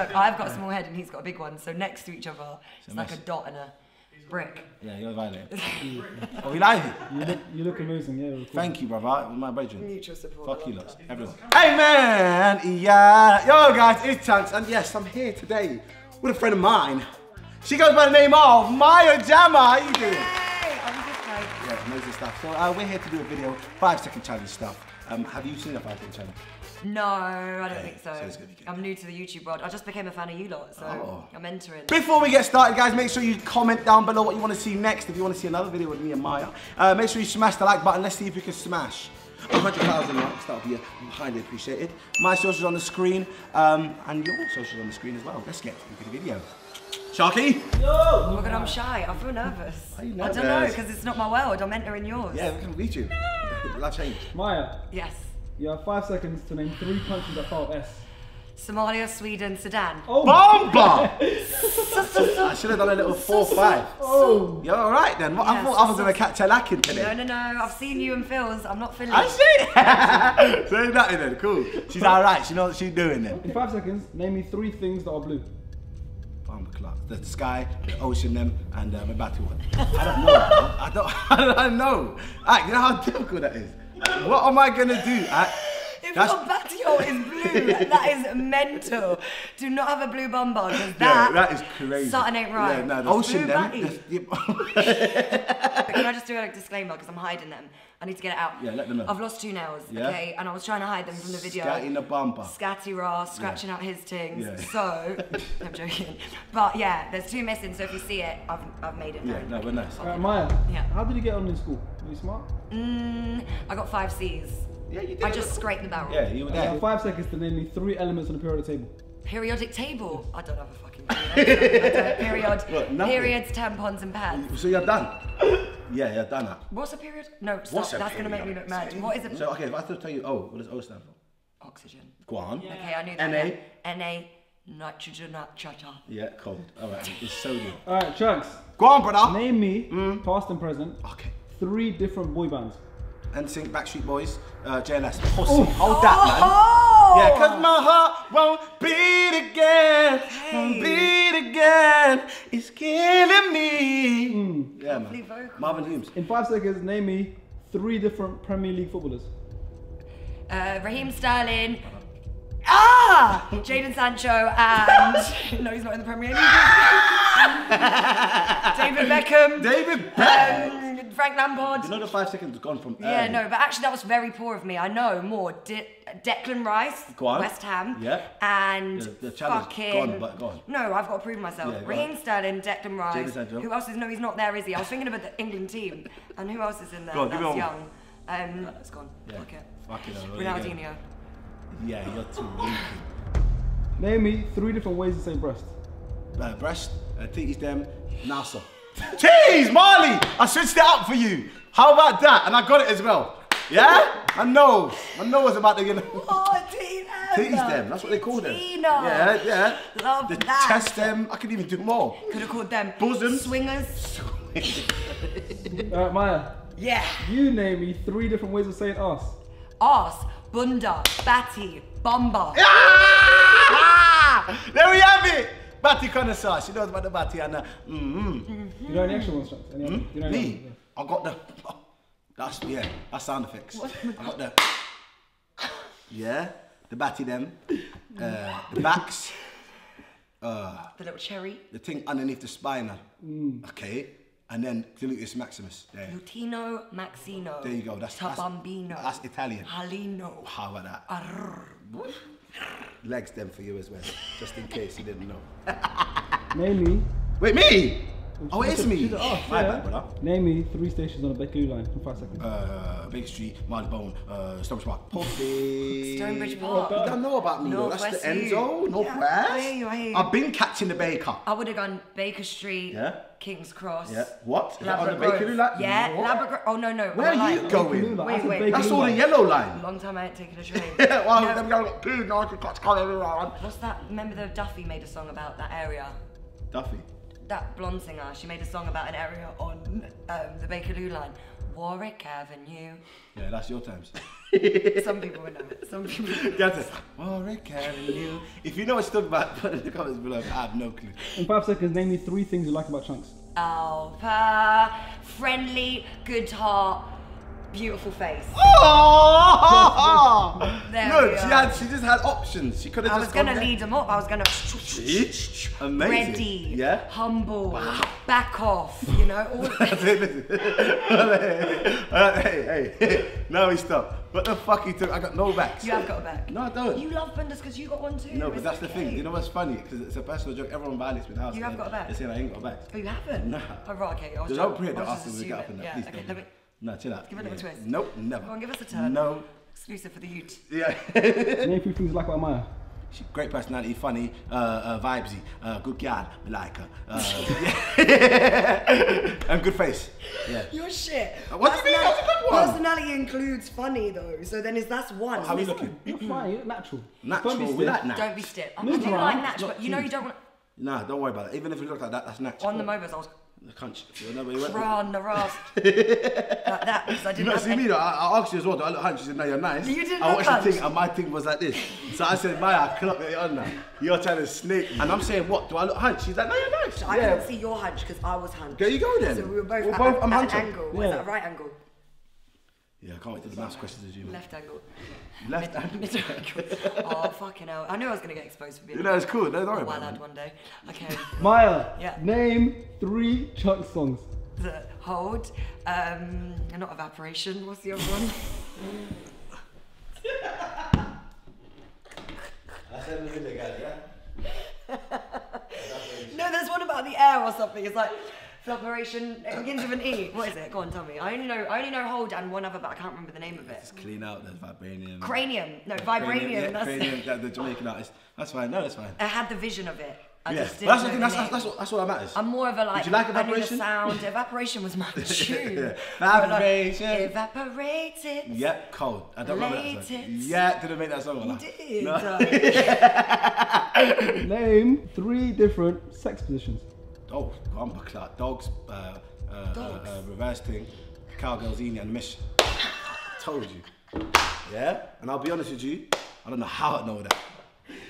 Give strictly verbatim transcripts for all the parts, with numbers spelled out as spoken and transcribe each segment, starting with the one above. look, I've got a small head and he's got a big one, so next to each other, it's so like nice. A dot and a brick. Yeah, you're violet. Are we live? You look, you look amazing, yeah. Cool. Thank you, brother. My brethren. Mutual support. Fuck you lot, everyone. Hey, man! Yeah. Yo, guys, it's Chunkz, and yes, I'm here today with a friend of mine. She goes by the name of Maya Jama. How you doing? Hey, I'm good, mate. Yeah, amazing stuff. So uh, we're here to do a video, five second challenge stuff. Um, have you seen a five second challenge? No, I don't okay, think so. so it's gonna be good. I'm new to the YouTube world. I just became a fan of you lot, so oh. I'm entering. Before we get started, guys, make sure you comment down below what you want to see next. If you want to see another video with me and Maya, uh, make sure you smash the like button. Let's see if we can smash one hundred thousand likes. That would be highly appreciated. My socials on the screen, um, and your socials on the screen as well. Let's get into the video. Sharky? Yo! Oh my god, I'm shy. I feel nervous. Are you nervous? I don't know, because it's not my world. I'm entering yours. Yeah, we can read you. Life changed. Maya. Yes. You have five seconds to name three countries that start with S. Somalia, Sweden, Sudan. Oh, Bomba! I should have done a little four five. Oh. You're alright then. What, yes. I thought I was going to catch a lacking today. No, no, no. I've seen you and Phil's. I'm not feeling it. I see it. Say nothing then. Cool. She's alright. She knows what she's doing then. In five seconds, name me three things that are blue. Bomba clock. The sky, the ocean, them, and um, a batty one. I don't know. I don't, I don't, I don't know. Right, you know how difficult that is? What am I gonna do? I, if that's... your batio is blue, that is mental. Do not have a blue bumper because that, yeah, that is crazy. Something ain't right. Yeah, no, the ocean them. Can I just do a disclaimer because I'm hiding them? I need to get it out. Yeah, let them know. I've lost two nails, yeah. Okay, and I was trying to hide them from the video. Scatting the bumper. Scatty raw, scratching yeah. out his tings. Yeah. So, I'm joking. But yeah, there's two missing, so if you see it, I've, I've made it. Yeah, known. No, we're nice. Right, Maya, yeah. how did you get on in school? Were you smart? Mm, I got five C's. Yeah, you did. I just scraped the barrel. Yeah, you were there. You have five seconds to name me three elements on the periodic table. Periodic table? I don't have a fucking period. Period. What, periods, tampons, and pads. So you're done? Yeah, you're done that. What's a period? No, stop. That's going to make me look mad. So, what is it? So, okay, if I tell you O, what does O stand for? Oxygen. Go on. Yeah. Okay, I knew that. N A? Yeah. N A, nitrogen, nitrogen. Yeah, cold. All right, it's sodium. All right, Chunkz. Go on, brother. Name me, mm. past and present, okay. three different boy bands. N sync, Backstreet Boys, uh, J L S, Pussy. Ooh. Hold that, man. Oh. Yeah, because my heart won't beat again, hey. won't beat again, it's killing me. Mm. Yeah, man. Vocals. Marvin Humes. In five seconds, name me three different Premier League footballers. Uh, Raheem Sterling, ah, Jadon Sancho, and, no, he's not in the Premier League. David Beckham. David Beckham. Um, Frank Lampard. You know the five seconds gone from early. Yeah, no, but actually that was very poor of me. I know more. De Declan Rice, West Ham. Yeah. And yeah, the fucking... Gone, but gone. No, I've got to prove myself. Yeah, Raheem Sterling, Declan Rice. Who else is... No, he's not there, is he? I was thinking about the England team. And who else is in there go on, that's give young? Um, no, that's gone. Yeah. Fuck it. Fuck it. Ronaldinho. Yeah, you're too weak. Name me three different ways to say breast. Uh, breast, uh, teach them, NASA. Jeez, Marley! I switched it up for you. How about that? And I got it as well. Yeah? I know. I know what's about to get. Oh, Tina! Tease them. That's what they call them. Tina! Yeah, yeah. Love the that. Chest them. I could even do more. Could have called them bosom swingers. Alright, Maya. Yeah. You name me three different ways of saying ass. Ass, bunda, batty, bomba. Ah! There we have it. Batty connoisseur, she knows about the batty and the mm -hmm. You know any extra ones, Chunkz? Mm -hmm. You know me? I got the... Oh, that's, yeah, that's sound effects. What? I got the... Yeah, the batty them, uh, the backs. Uh, the little cherry. The thing underneath the spina. Mm. Okay, and then gluteus maximus. There. Lutino maxino. There you go, that's... Tabambino. That's, that's Italian. Halino. How about that? Arr. Legs them for you as well, just in case you didn't know. Name me. Wait, me? Oh, it's me. Oh, my bad, brother. Name me three stations on the Bakerloo line in five seconds. Uh, Baker Street, Marylebone, uh, Stonebridge Park. Poppy. Stonebridge Park. You don't know about me, though. That's the end zone. No press. I've been catching the baker. I would have gone Baker Street. Yeah. King's Cross. Yeah. What? Is that on the Bakerloo line? Yeah. Labrador. Oh no no. Where are you going? Wait wait. That's all the yellow line. Long time I ain't taken a train. Yeah. Well, them guys got poo. No, you got to call everyone. What's that? Remember the Duffy made a song about that area. Duffy. that blonde singer, she made a song about an area on um, the Bakerloo line. Warwick Avenue. Yeah, that's your times. Some people would know it. Some people would know it. Warwick Avenue. If you know what you're talking about, put it in the comments below. I have no clue. In five seconds, name me three things you like about Chunkz. Alpha, friendly, good heart, beautiful face. Oh! There no, she had. She just had options. She could have. I just was gonna lead them up. I was gonna. Amazing. Ready. Yeah. Humble. Wow. Back off. You know. All hey, hey, hey! Now we stop. What the fuck you took? I got no back. You have got a back. No, I don't. You love Benders because you got one too. No, but it's that's okay. The thing. You know what's funny? Because it's a personal joke. Everyone violates me now. You have got a back. They say I ain't got a back. But you haven't. Nah. Oh, right, okay. I'll don't pray that after we get up in that. Please don't. No, chill out. Give it yeah. a twist. Nope, never. Come on, give us a turn. No. Exclusive for the youth. Yeah. Name three things like about Maya. She great personality, funny, uh, uh, vibesy, uh, good girl, we like her. Uh, and good face. Yeah. You're shit. What do you mean? That's a good one. Personality includes funny though, so then is that's one. How are you looking? You're fine. You look natural. Natural. We like natural. Don't be stiff. I do like natural, but you know you don't want. Nah, don't worry about it. Even if you look like that, that's natural. On the mobiles, I was. The cunch. No, you went Ron, the rasp. Like that, because I didn't. You not see anything. Me though. I, I asked you as well. Do I look hunched? You said no, you're nice. You didn't. I watched the thing, and my thing was like this. So I said, Maya, I clocked it on now. You're trying to snake, and I'm saying, what? Do I look hunched? She's like, no, you're nice. I yeah. couldn't see your hunch because I was hunched. There you go then. So we were both, we're at, both at, I'm at an angle. Yeah. Was that a right angle? Yeah, I can't wait to the mouse questions as you. Left angle. Left angle. Oh, fucking hell! I knew I was gonna get exposed for being. You know, it's cool. Don't worry about it. Wild one day. Okay. Maya. Yeah. Name three Chunkz songs. The Hold. Um, not Evaporation. What's the other one? I said the guy, yeah. No, there's one about the air or something. It's like. Operation begins with an E. What is it? Go on, tell me. I only know, I only know Hold and one other, but I can't remember the name of it. Just clean out the vibranium. Cranium. No, vibranium. Yeah, that's cranium, it. The Jamaican artist. That's fine. No, that's fine. I had the vision of it. I yeah. just didn't that's, know the, that's, that's, that's what. That's what matters. I'm more of a like. Did you like Evaporation? I knew the sound. Evaporation was my tune. Yeah. Evaporation. Like, evaporated. Yeah, cold. I don't remember that song. Yeah, didn't make that song. You like. Did. No. Uh, name three different sex positions. Oh, bumper clout, dogs, uh, uh, dogs. Uh, uh, reverse thing, cowgirls, eeny and mish. Told you. Yeah? And I'll be honest with you, I don't know how I know that.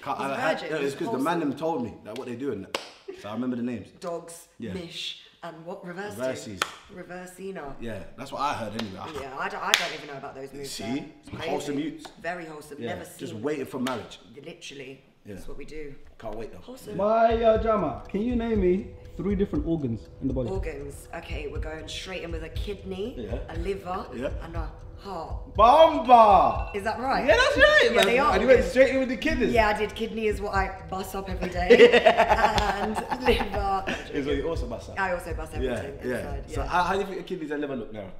Can't, I, I, I, it's because the man them told me that what they do and that. So I remember the names. Dogs, yeah. Mish, and what? Reverse Reverses. Reversina. Yeah, that's what I heard anyway. Yeah, I don't, I don't even know about those moves. See? Wholesome youths. Very wholesome, yeah. Never seen. Just waiting for marriage. Literally. Yeah. That's what we do. Can't wait though. Wholesome. Maya Jama, can you name me three different organs in the body? Organs. Okay, we're going straight in with a kidney, yeah. a liver, yeah. and a heart. Bomba! Is that right? Yeah, that's right. Yeah, man. They are. And you went straight in with the kidney. Yeah, I did. Kidney is what I bust up every day. And liver. Is what you also bust up? I also bust everything. Yeah, yeah. Inside, yeah. So how do you think the kidneys and liver look now?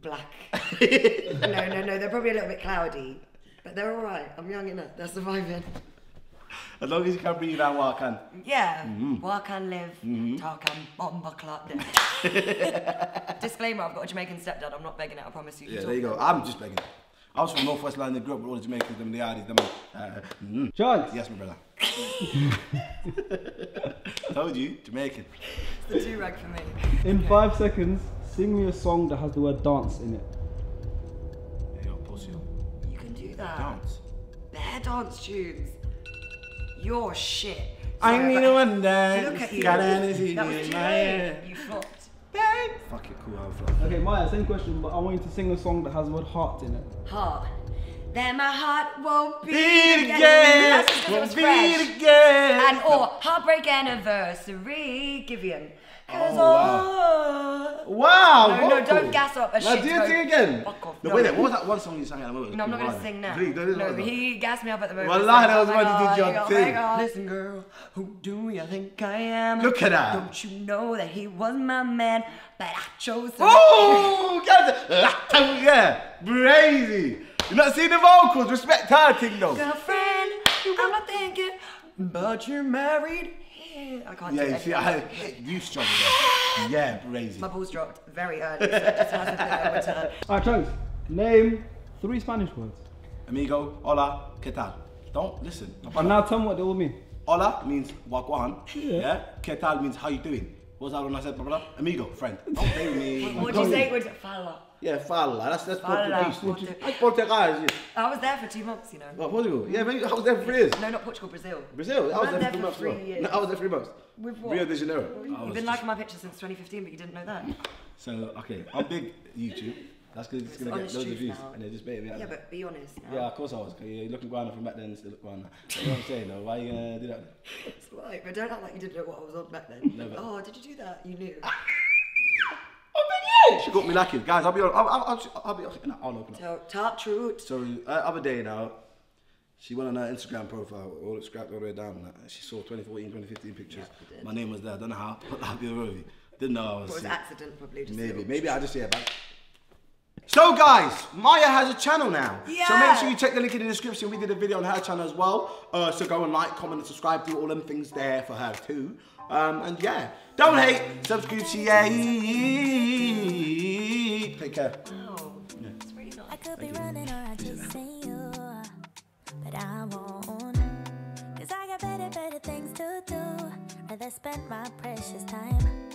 Black. no, no, no. They're probably a little bit cloudy. But they're all right. I'm young enough. They're surviving. As long as you can breathe and walk and. Yeah, mm-hmm. walk and live, mm-hmm. talk and bomba clock. Disclaimer, I've got a Jamaican stepdad, I'm not begging it, I promise you. Yeah, there you go, I'm just begging it. I was from Northwest London, grew up with all the Jamaicans, them, the Yardies, them. Uh, mm. Chunkz! Yes, my brother. Told you, Jamaican. It's the do-rag for me. In okay. five seconds, sing me a song that has the word dance in it. Hey, yo, pussy. You can do that. Dance. Their dance tunes. Your shit. So I mean, one day. Look at you. That was too You flopped. Babe. Fuck it, cool. I'll flop. Okay, Maya, same question, but I want you to sing a song that has the word heart in it. Heart. Then my heart won't beat again. again. That's won't it beat fresh. again. And or heartbreak anniversary, Givian. Cause oh, wow. wow. No, no, don't gas up. A now shit do your thing again. Fuck off. No, no, wait there. What was that one song you sang at the moment? No, I'm not going to sing now. Please, no, no, he gassed me up at the moment. Well, lie, that was when you did your thing. Oh, listen, girl, who do you think I am? Look at that. Don't you know that he was my man, but I chose him. Oh, yeah. Crazy. You're not seeing the vocals. Respect her thing, though. Girlfriend, I'm not thinking, but you're married. I can't yeah, do see, I, you struggle there. Yeah, crazy. My balls dropped very early, so it just hasn't been able to. Alright, Chunkz, name three Spanish words. Amigo, hola, ¿qué tal? Don't listen. And now tell me what they all mean. Hola means wagwan. Yeah. yeah. ¿Qué tal means how you doing? What's that when I said, my brother? Amigo, friend. Don't blame me. What did you say? What'd you, fala. Yeah, fala. That's, that's fala. Portuguese. That's Portuguese. I was there for two months, you know. Well, Portugal? Yeah, maybe I was there for three years. No, not Portugal, Brazil. Brazil? I, I was there, there for three months. Three months. Years. No, I was there for three months. With what? Rio de Janeiro. You've been liking my picture since twenty fifteen, but you didn't know that. So, okay, I'm big YouTube. That's because it's, it's going to get loads of views. Now. And they just bait me out. Yeah, but be honest now. Yeah, of course I was. You're looking guana from back then, still look guana. You know what I'm saying though? Why are you going to do that? It's right, but don't act like you didn't know what I was on back then. Never. Oh, did you do that? You knew. Oh, she got me lucky. Guys, I'll be honest. I'll, I'll, I'll be honest. No, I'll open up. Top truth. So, uh, other day now, she went on her Instagram profile, all it scrapped all the way down and that. She saw twenty fourteen, twenty fifteen pictures. Yeah, my name was there. I don't know how. Put that below me. Didn't know I was. It was accident, probably. Just maybe. Maybe I just, yeah, back. So guys, Maya has a channel now. Yeah. So make sure you check the link in the description. We did a video on her channel as well. Uh, so go and like, comment, and subscribe. Do all them things there for her too. Um, and yeah, don't hate, subscribe. Take care. Oh, yeah. It's really nice. I could be running or I just see you, but I won't. Cause I got better, better things to do. Rather spend my precious time.